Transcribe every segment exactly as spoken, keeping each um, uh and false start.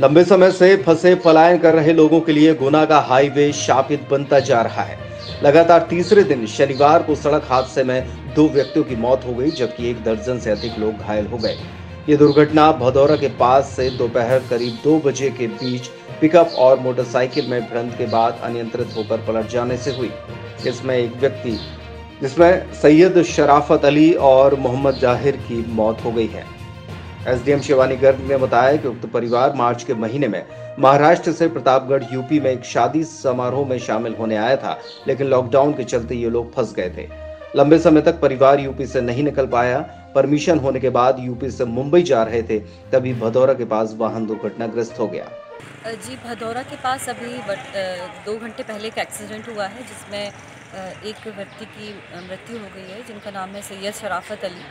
लंबे समय से फंसे पलायन कर रहे लोगों के लिए गुना का हाईवे शापित बनता जा रहा है। लगातार तीसरे दिन शनिवार को सड़क हादसे में दो व्यक्तियों की मौत हो गई, जबकि एक दर्जन से अधिक लोग घायल हो गए। ये दुर्घटना भदौरा के पास से दोपहर करीब दो बजे के बीच पिकअप और मोटरसाइकिल में भिड़ंत के बाद अनियंत्रित होकर पलट जाने से हुई। इसमें एक व्यक्ति जिसमें सैयद शराफत अली और मोहम्मद जाहिर की मौत हो गई है। एसडीएम शिवानीगढ़ ने बताया कि उक्त परिवार मार्च के महीने में महाराष्ट्र से प्रतापगढ़ यूपी में एक शादी समारोह में शामिल होने आया था, लेकिन लॉकडाउन के चलते ये लोग फंस गए थे। लंबे समय तक परिवार यूपी से नहीं निकल पाया। परमिशन होने के बाद यूपी से मुंबई जा रहे थे, तभी भदौरा के पास वाहन दुर्घटनाग्रस्त हो गया। जी, भदौरा के पास अभी दो घंटे पहले एक एक्सीडेंट हुआ है, जिसमें एक व्यक्ति की मृत्यु हो गई है, जिनका नाम है सैयद शराफत अली।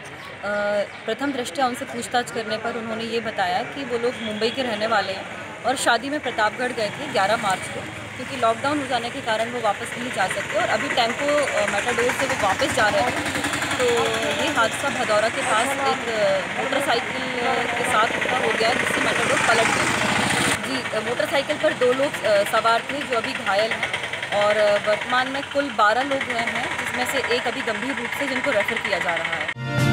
प्रथम दृष्टया उनसे पूछताछ करने पर उन्होंने ये बताया कि वो लोग मुंबई के रहने वाले हैं और शादी में प्रतापगढ़ गए थे ग्यारह मार्च को, क्योंकि लॉकडाउन हो जाने के कारण वो वापस नहीं जा सकते और अभी टेम्पो मेटाडोर से वो वापस जा रहे थे। तो ये हादसा भदौरा के पास एक मोटरसाइकिल के साथ हो गया, जिससे मेटाडोर पलट गई। जी, मोटरसाइकिल पर दो लोग सवार थे जो अभी घायल हैं और वर्तमान में कुल बारह लोग हुए हैं, जिसमें से एक अभी गंभीर रूप से जिनको रेफर किया जा रहा है।